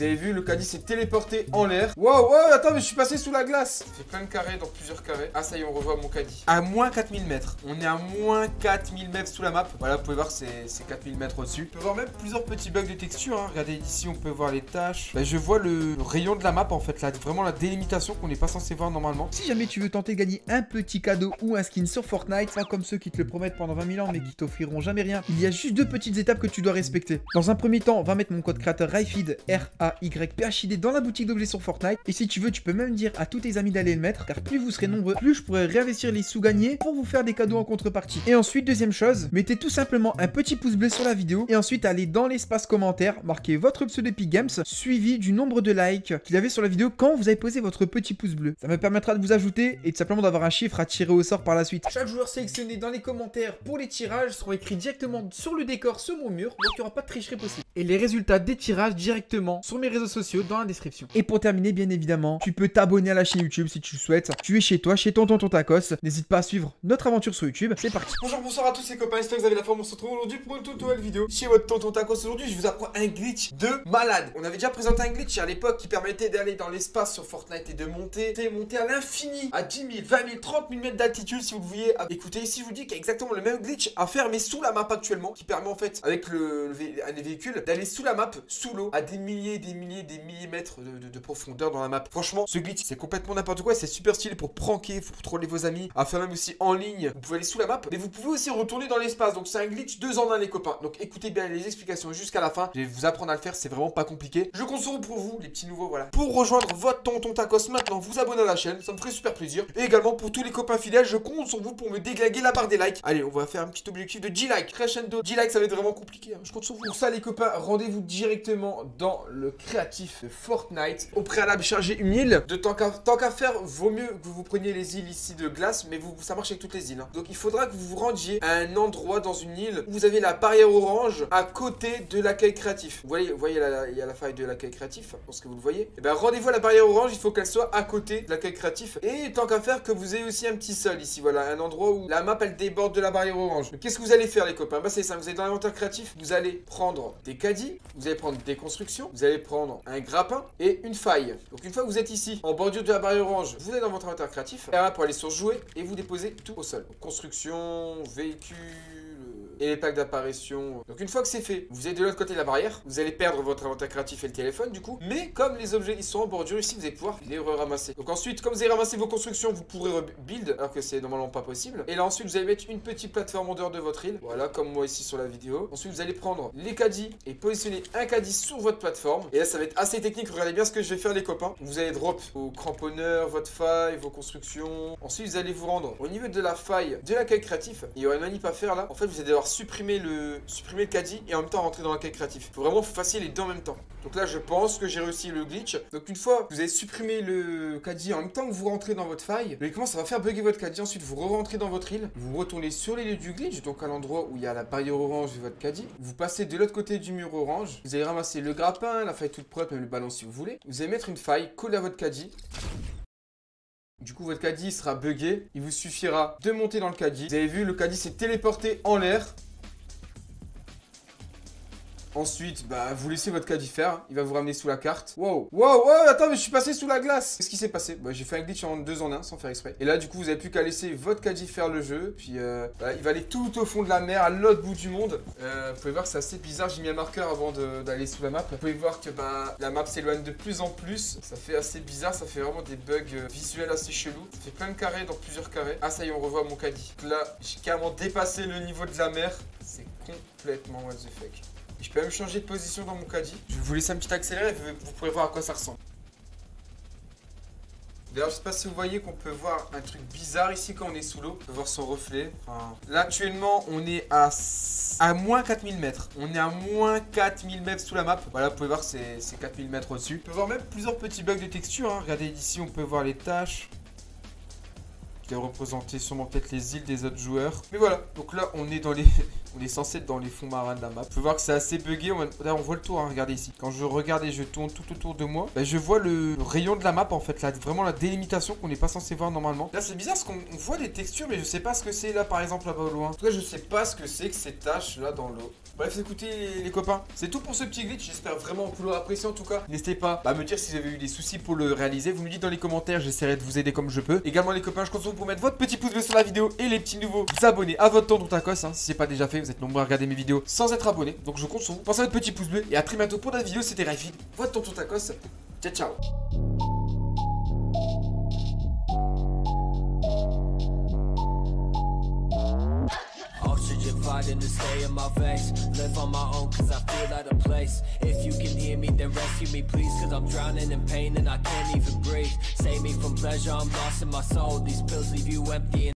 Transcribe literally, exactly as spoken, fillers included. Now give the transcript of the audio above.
Vous avez vu, le caddie s'est téléporté en l'air. Waouh, waouh, attends, mais je suis passé sous la glace. C'est plein de carrés dans plusieurs carrés. Ah, ça y est, on revoit mon caddie. À moins quatre mille mètres. On est à moins quatre mille mètres sous la map. Voilà, vous pouvez voir, c'est quatre mille mètres au-dessus. On peut voir même plusieurs petits bugs de texture. Hein. Regardez, ici, on peut voir les tâches. Bah, je vois le rayon de la map, en fait. Là, vraiment la délimitation qu'on n'est pas censé voir normalement. Si jamais tu veux tenter de gagner un petit cadeau ou un skin sur Fortnite, pas comme ceux qui te le promettent pendant vingt mille ans, mais qui t'offriront jamais rien, il y a juste deux petites étapes que tu dois respecter. Dans un premier temps, on va mettre mon code créateur Rayphid, R A Y P H I D, dans la boutique d'objets sur Fortnite. Et si tu veux, tu peux même dire à tous tes amis d'aller le mettre, car plus vous serez nombreux, plus je pourrai réinvestir les sous gagnés pour vous faire des cadeaux en contrepartie. Et ensuite, deuxième chose, mettez tout simplement un petit pouce bleu sur la vidéo et ensuite allez dans l'espace commentaire, marquez votre pseudo Epic Games, suivi du nombre de likes qu'il y avait sur la vidéo quand vous avez posé votre petit pouce bleu. Ça me permettra de vous ajouter et tout simplement d'avoir un chiffre à tirer au sort par la suite. Chaque joueur sélectionné dans les commentaires pour les tirages sera écrit directement sur le décor, sur mon mur, donc il n'y aura pas de tricherie possible. Et les résultats des tirages directement sur mes réseaux sociaux dans la description. Et pour terminer, bien évidemment, tu peux t'abonner à la chaîne YouTube si tu le souhaites. Tu es chez toi, chez ton tonton Tacos. N'hésite pas à suivre notre aventure sur YouTube. C'est parti. Bonjour, bonsoir à tous les copains. J'espère que vous avez la forme. On se retrouve aujourd'hui pour une toute nouvelle vidéo chez votre tonton Tacos. Aujourd'hui, je vous apprends un glitch de malade. On avait déjà présenté un glitch à l'époque qui permettait d'aller dans l'espace sur Fortnite et de monter, de monter à l'infini, à dix mille, vingt mille, trente mille mètres d'altitude si vous le voulez. Écoutez, ici je vous dis qu'il y a exactement le même glitch à faire mais sous la map actuellement, qui permet en fait avec le, le vé un des véhicules d'aller sous la map, sous l'eau, à des milliers, des milliers, des milliers mètres de, de, de profondeur dans la map. Franchement, ce glitch c'est complètement n'importe quoi, c'est super stylé pour pranker, pour troller vos amis, à faire même aussi en ligne. Vous pouvez aller sous la map, mais vous pouvez aussi retourner dans l'espace. Donc c'est un glitch deux en un les copains. Donc écoutez bien les explications jusqu'à la fin. Je vais vous apprendre à le faire, c'est vraiment pas compliqué. Je compte sur vous pour vous, les petits nouveaux, voilà. Pour rejoindre votre tonton Tacos maintenant, vous abonnez à la chaîne, ça me ferait super plaisir. Et également pour tous les copains fidèles, je compte sur vous pour me déglaguer la barre des likes. Allez, on va faire un petit objectif de dix likes. Crescendo, dix likes, ça va être vraiment compliqué. Hein. Je compte sur vous. Pour ça, les copains, rendez-vous directement dans le créatif de Fortnite. Au préalable, chargez une île. De tant qu'à tant qu'à faire, vaut mieux que vous preniez les îles ici de glace, mais vous, ça marche avec toutes les îles. Hein. Donc il faudra que vous vous rendiez à un endroit dans une île où vous avez la barrière orange à côté de l'accueil créatif. Vous voyez, vous voyez, il y a la faille de l'accueil créatif. Je pense que vous le voyez. Et ben rendez-vous à la barrière orange. Il faut qu'elle soit à côté de l'accueil créatif. Et tant qu'à faire, que vous ayez aussi un petit sol ici. Voilà, un endroit où la map elle déborde de la barrière orange. Qu'est-ce que vous allez faire, les copains? Bah, c'est simple. Vous allez dans l'inventaire créatif. Vous allez prendre des caddies. Vous allez prendre des constructions. Vous allez prendre un grappin et une faille. Donc, une fois que vous êtes ici, en bordure de la barrière orange, vous allez dans votre inventaire créatif. Et là, pour aller sur jouer et vous déposez tout au sol. Donc, construction, véhicule. Et les plaques d'apparition. Donc une fois que c'est fait, vous êtes de l'autre côté de la barrière. Vous allez perdre votre inventaire créatif et le téléphone du coup. Mais comme les objets ils sont en bordure ici, vous allez pouvoir les ramasser. Donc ensuite, comme vous avez ramassé vos constructions, vous pourrez rebuild. Alors que c'est normalement pas possible. Et là ensuite, vous allez mettre une petite plateforme en dehors de votre île. Voilà, comme moi ici sur la vidéo. Ensuite, vous allez prendre les caddies et positionner un caddie sur votre plateforme. Et là, ça va être assez technique. Regardez bien ce que je vais faire, les copains. Vous allez drop vos cramponneurs, votre faille, vos constructions. Ensuite, vous allez vous rendre au niveau de la faille de l'accueil créatif. Il y aura une manip à faire là. En fait, vous allez devoir supprimer le supprimer le caddie et en même temps rentrer dans l'accueil créatif. Faut vraiment facile les deux en même temps. Donc là je pense que j'ai réussi le glitch. Donc une fois que vous avez supprimé le caddie en même temps que vous rentrez dans votre faille, logiquement ça va faire bugger votre caddie. Ensuite vous re-rentrez dans votre île, vous retournez sur les lieux du glitch, donc à l'endroit où il y a la barrière orange de votre caddie. Vous passez de l'autre côté du mur orange, vous allez ramasser le grappin, la faille toute propre, même le ballon si vous voulez. Vous allez mettre une faille collée à votre caddie. Du coup, votre caddie sera buggé. Il vous suffira de monter dans le caddie. Vous avez vu, le caddie s'est téléporté en l'air. Ensuite, bah, vous laissez votre caddie faire. Il va vous ramener sous la carte. Wow, wow, wow, attends, mais je suis passé sous la glace. Qu'est-ce qui s'est passé? Bah, j'ai fait un glitch en deux en un sans faire exprès. Et là, du coup, vous n'avez plus qu'à laisser votre caddie faire le jeu. Puis, euh, bah, il va aller tout au fond de la mer, à l'autre bout du monde. Euh, vous pouvez voir, c'est assez bizarre. J'ai mis un marqueur avant d'aller sous la map. Vous pouvez voir que bah, la map s'éloigne de plus en plus. Ça fait assez bizarre. Ça fait vraiment des bugs visuels assez chelous. Ça fait plein de carrés dans plusieurs carrés. Ah, ça y est, on revoit mon caddie. Donc là, j'ai carrément dépassé le niveau de la mer. C'est complètement what the fuck. Je peux même changer de position dans mon caddie. Je vais vous laisser un petit accéléré, vous pourrez voir à quoi ça ressemble. D'ailleurs, je sais pas si vous voyez qu'on peut voir un truc bizarre ici quand on est sous l'eau. On peut voir son reflet. Enfin, là, actuellement, on est à, à moins quatre mille mètres. On est à moins quatre mille mètres sous la map. Voilà, vous pouvez voir, c'est quatre mille mètres au-dessus. On peut voir même plusieurs petits bugs de texture. Hein. Regardez ici, on peut voir les tâches. Qui représentent sûrement peut-être les îles des autres joueurs. Mais voilà, donc là, on est dans les... On est censé être dans les fonds marins de la map. Je peux voir que c'est assez bugué. Là, on voit le tour, hein, regardez ici. Quand je regarde et je tourne tout autour de moi, bah, je vois le rayon de la map, en fait. Là, vraiment la délimitation qu'on n'est pas censé voir normalement. Là, c'est bizarre parce qu'on voit des textures, mais je sais pas ce que c'est là, par exemple, là-bas au loin. En tout cas, je sais pas ce que c'est que ces taches là dans l'eau. Bref, écoutez les, les copains, c'est tout pour ce petit glitch. J'espère vraiment que vous l'aurez apprécié. En tout cas, n'hésitez pas à me dire si vous avez eu des soucis pour le réaliser. Vous me dites dans les commentaires, j'essaierai de vous aider comme je peux. Également les copains, je compte sur vous pour mettre votre petit pouce bleu sur la vidéo et les petits nouveaux vous abonner à votre tonton Tacos, hein, si c'est pas déjà fait. Vous êtes nombreux à regarder mes vidéos sans être abonné, donc je compte sur vous. Pensez à votre petit pouce bleu et à très bientôt pour la vidéo. C'était Rayphid, votre tonton Tacos. Ciao ciao. To stay in my veins, live on my own cause I feel out of place. If you can hear me then rescue me please, cause I'm drowning in pain and I can't even breathe. Save me from pleasure, I'm lost in my soul, these pills leave you empty and